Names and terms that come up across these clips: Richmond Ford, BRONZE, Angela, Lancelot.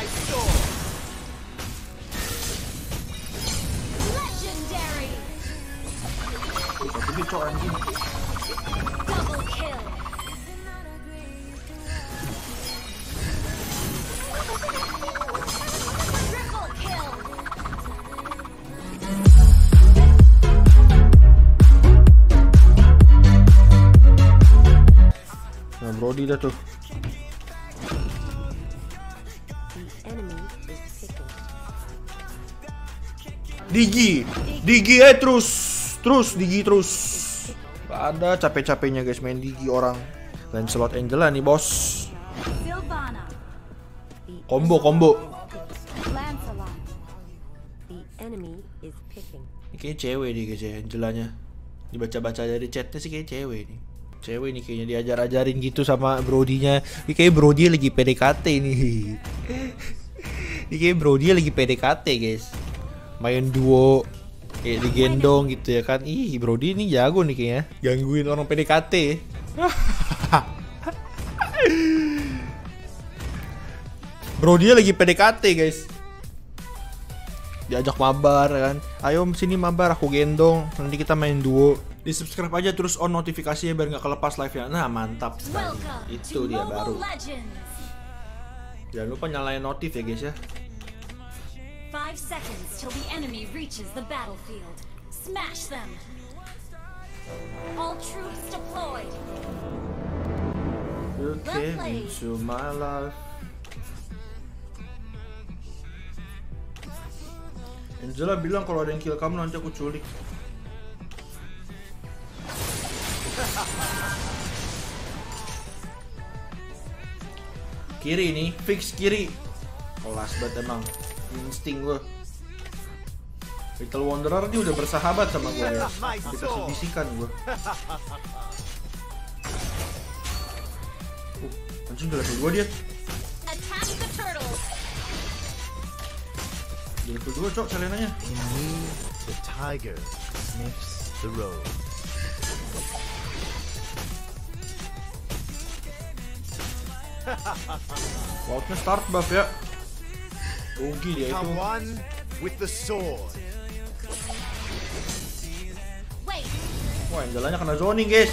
my sword! Legendary! Double kill! Triple kill! Brody that too. Digi terus ada capek-capeknya guys main Digi orang. Lancelot Angela nih bos. Combo. Ini kayaknya cewek nih guys ya Angelanya. Dibaca-baca dari chatnya sih kayaknya cewek nih. Cewek nih kayaknya diajar-ajarin gitu sama Brodinya. Ini kayak Brody lagi PDKT nih. Ini kayak Brody lagi PDKT guys. Main duo kayak digendong gitu ya kan. Ih, Brody ini jago nih kayaknya. Gangguin orang PDKT. Brody lagi PDKT, guys. Diajak mabar kan. Ayo sini mabar aku gendong. Nanti kita main duo. Di-subscribe aja terus on notifikasinya biar nggak kelepas live-nya. Nah, mantap sekali. Itu dia baru. Jangan lupa nyalain notif ya, guys ya. 5 seconds till the enemy reaches the battlefield. Smash them! All troops deployed! You came into my life. Angela bilang kalau ada yang kill kamu nanti aku culik. Kiri nih, fix kiri. Kelas banget emang. Insting gue. Little Wanderer dia udah bersahabat sama gue ya. Kita sebisikan gue. Anjing udah level 2 dia. Udah level 2 cok selenanya. The tiger sniffs the road. Lautnya start buff ya. Oke dia itu. Wah, jalannya kena zoning, guys.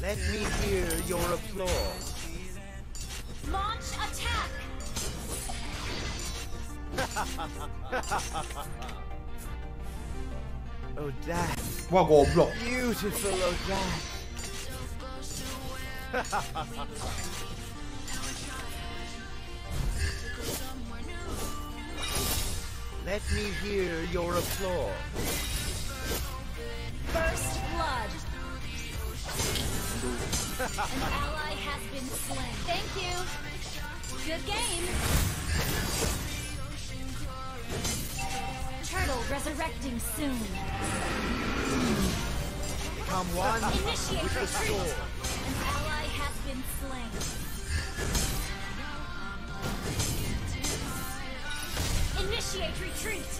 Let me hear your applause. Launch attack. Oh, that. Wah, goblok. Beautiful, oh, that. Let me hear your applause. First blood. An ally has been slain. Thank you. Good game. Turtle resurrecting soon. Come on. Initiate retreat. An ally has been slain. Initiate retreat.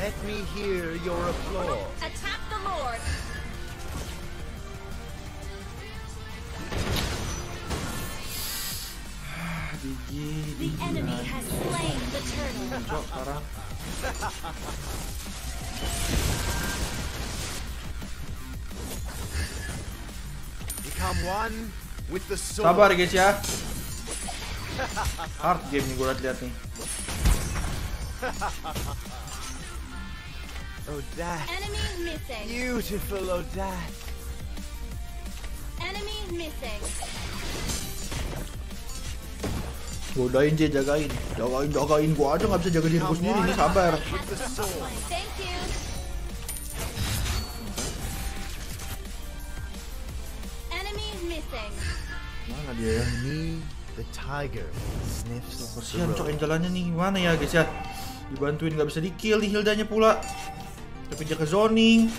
Let me hear your applause. Attack the Lord. The enemy has slain the turtle. Sabar guys ya. Hard game nih gue lihat nih. Oh that. Enemy missing. Beautiful, oh that. Enemy missing. Godain dia jagain gua aja nggak bisa jaga diri sendiri nih sabar. Thank you. Mana dia ya? The tiger sniffs. Kasihan cokin jalannya nih. Mana ya guys ya? Dibantuin nggak bisa di-kill di Hildanya pula. Tapi dia ke zoning.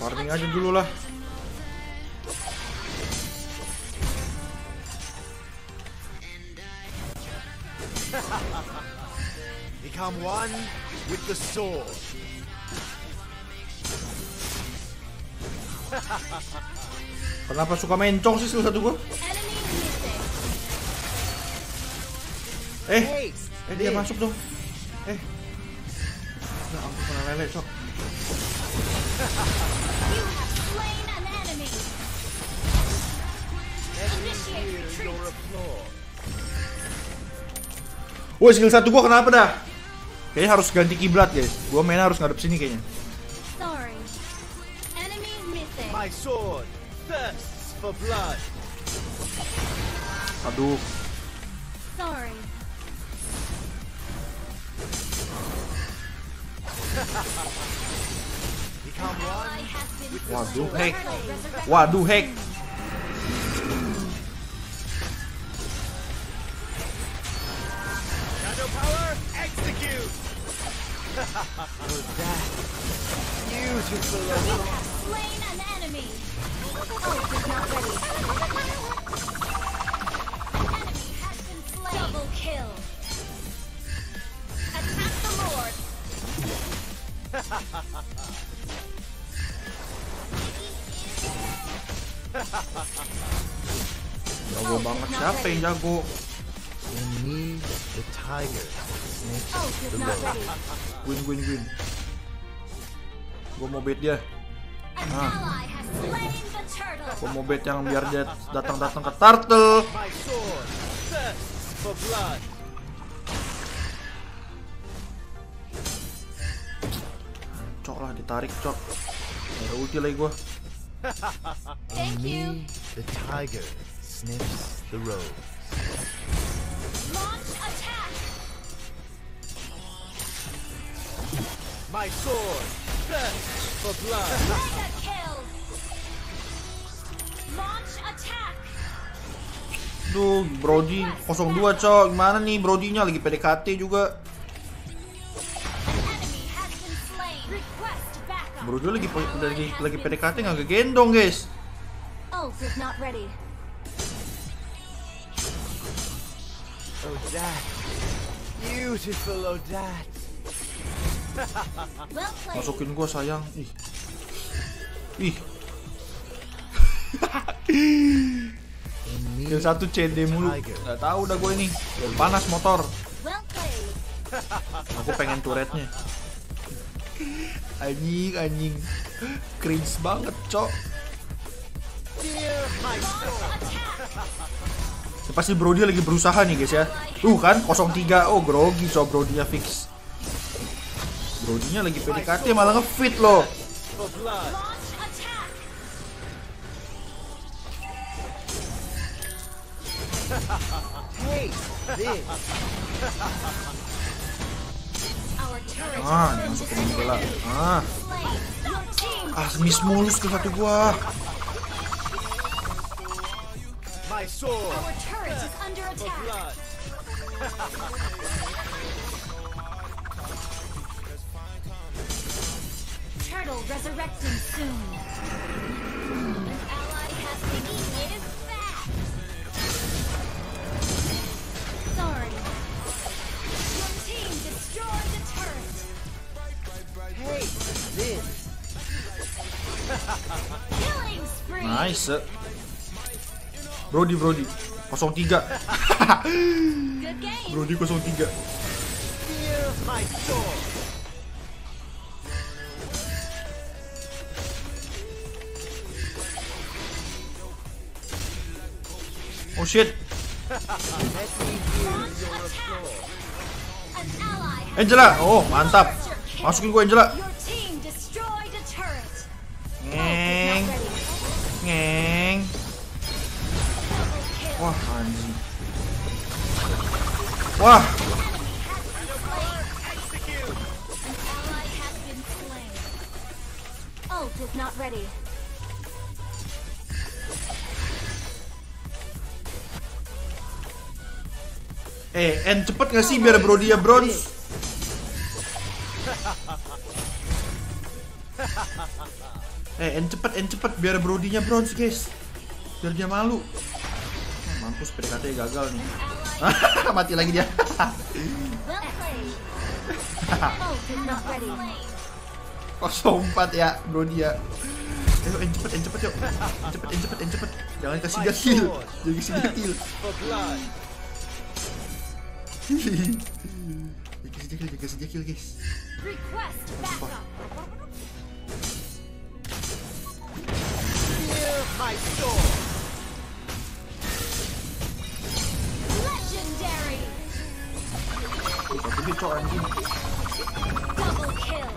Warning aja dulu lah. Become one with the sword. Kenapa suka main cong sih satu gua? Dia masuk dong. Nah, aku kena lele cok. Woi, skill 1 gua kenapa dah? Kayaknya harus ganti kiblat, guys. Gua main harus ngadep sini kayaknya. Sorry. Enemy missing. My sword thirsts for blood. Aduh. Sorry. Waduh, hack. Waduh, hack. Power, execute! Beautiful. You have slain an enemy. Oh, it's not ready. Enemy has been slain. Double kill. Attack the Lord. Jago banget, siapa yang jago? Need the tiger. Oh, the not ready. Win. Gua mau bait dia. Nah. Gua mau bait yang biar dia datang ke turtle. Cok lah, ditarik cok. Ada ulti lagi gua. Thank you. The tiger sniffs the road. Launch attack. My sword thirsts for blood. Mega kill. Launch attack. Duh, Brody 02 cok. Gimana nih Brody-nya lagi PDKT juga. Brody lagi PDKT nggak kegendong, guys. Oh, it's not ready. Odat, beautiful Odat. Masukin gua sayang. Ih. Yang satu CD mulu. Nggak tahu dah gua ini. Panas motor. Aku pengen turretnya. Anjing. Cringe banget, cok. Pasti Brody lagi berusaha nih guys ya. Kan 03. Oh, grogi coba Brody-nya fix. Brody-nya lagi PDKT malah nge-fit loh. Masukin bola. Miss mulus ke satu gua. Our turret is under attack. Turtle resurrecting soon. An ally has been eaten back. Sorry. Your team destroyed the turret. Hey, this. Killing spree. Nice. Brody 03. Brody 03. Oh shit. Angela, oh mantap. Masukin gua Angela. Ngeng. Wah, anjing. Wah. Ult is not ready. Cepet nggak sih biar Brody ya bronze? Cepet biar Brody-nya bronze, guys. Biar dia malu. Mampus PDKT gagal nih. Mati lagi dia. Kosong 4 ya, bro dia. Ayo cepet yuk. Cepet. Jangan kasih dia kill. Jangan kasih dia kill, guys. Legendary. Double kill.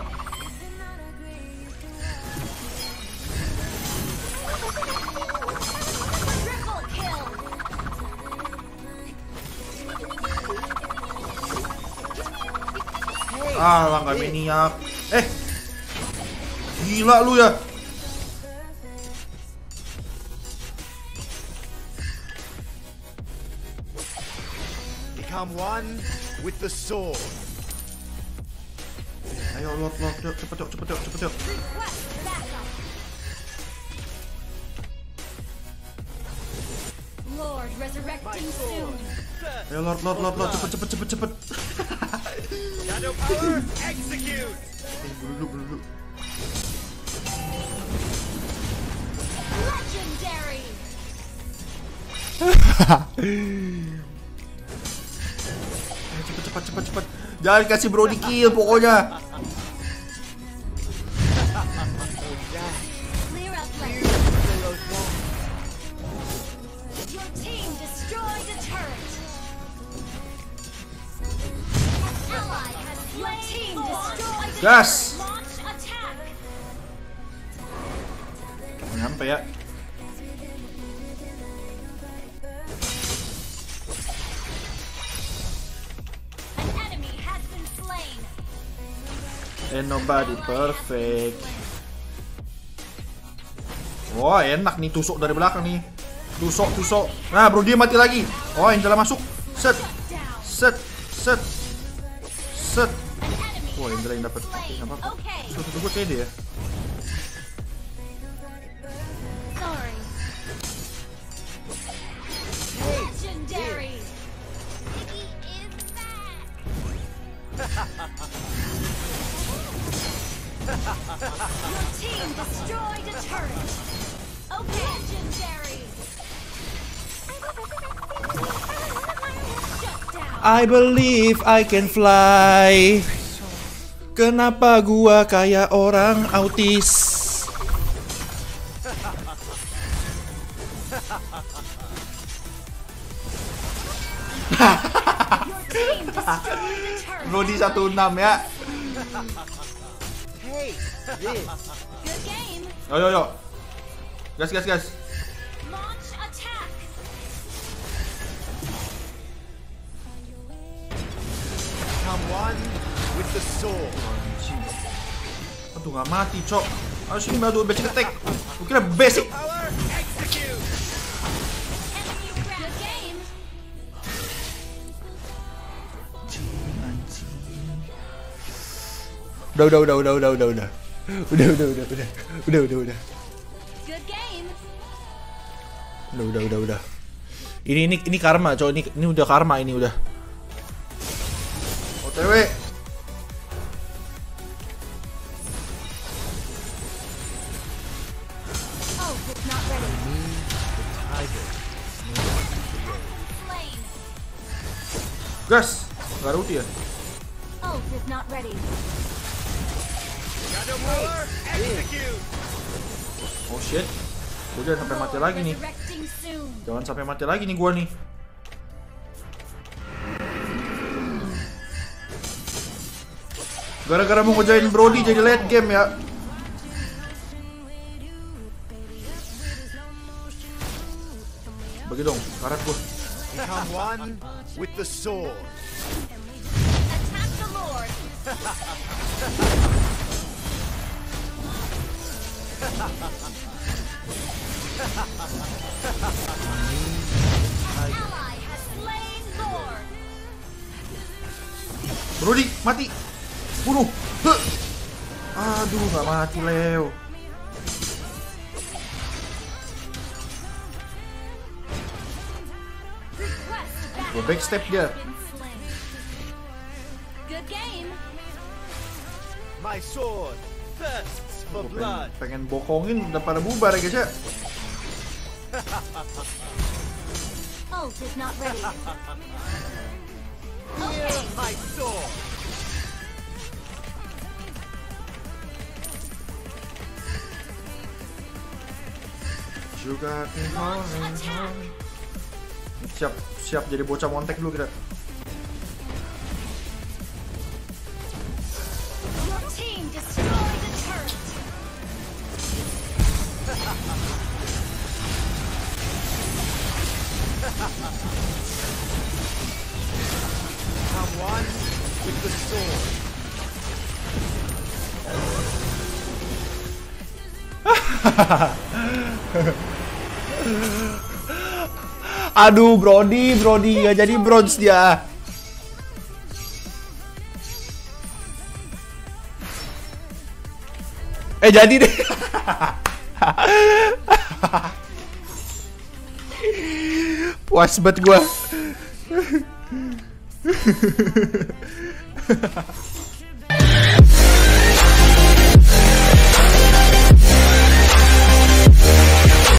Triple kill. Ah, langgar miniak. Eh, gila lu ya. One with the sword. Ayo, lock, cepet. Lord resurrecting soon. Ayo, Lord, cepet. Shadow power, execute. Bulu. Legendary. Cepat. Jangan kasih bro di kill pokoknya. Gas. Nyampe ya. Ain't nobody perfect. Wah, oh, enak nih tusuk dari belakang nih. Tusuk. Nah, bro dia mati lagi. Oh, Angela masuk. Set. Wah, Angela yang dapat. Enggak apa-apa. Tunggu tadi ya. Your team destroyed a turret. Okay. Legendary. I believe I can fly. Kenapa gua kayak orang autis? Rodi 16 ya. Good game. Yo. Gas. Launch attack. Come one with the sword. Aduh, nggak mati, cok. Harus ini baru basic attack. Kira basic. Udah. Good game. Udah. Ini karma, coy. Ini udah karma ini udah. OTW. Oh, it's not ready. Gas, enggak rugi ya. Oh, it's not ready. Oh shit, udah sampai mati lagi nih. Jangan sampai mati lagi nih gua nih. Gara-gara mau ngejain Brody jadi late game ya. Bagi dong, karat gua. Become one with the sword. Attack the Lord. Brody mati, bunuh. Aduh, nggak mati Leo. Well, big step yet. Good game. My sword thirsts for blood. Pengen bokongin udah pada bubar ya guys ya. Ult is not ready. Hear my sword. Juga siap jadi bocah montek dulu kita. Come on with the sword. Aduh, Brody nggak jadi bronze dia. Jadi deh. Puas banget gua.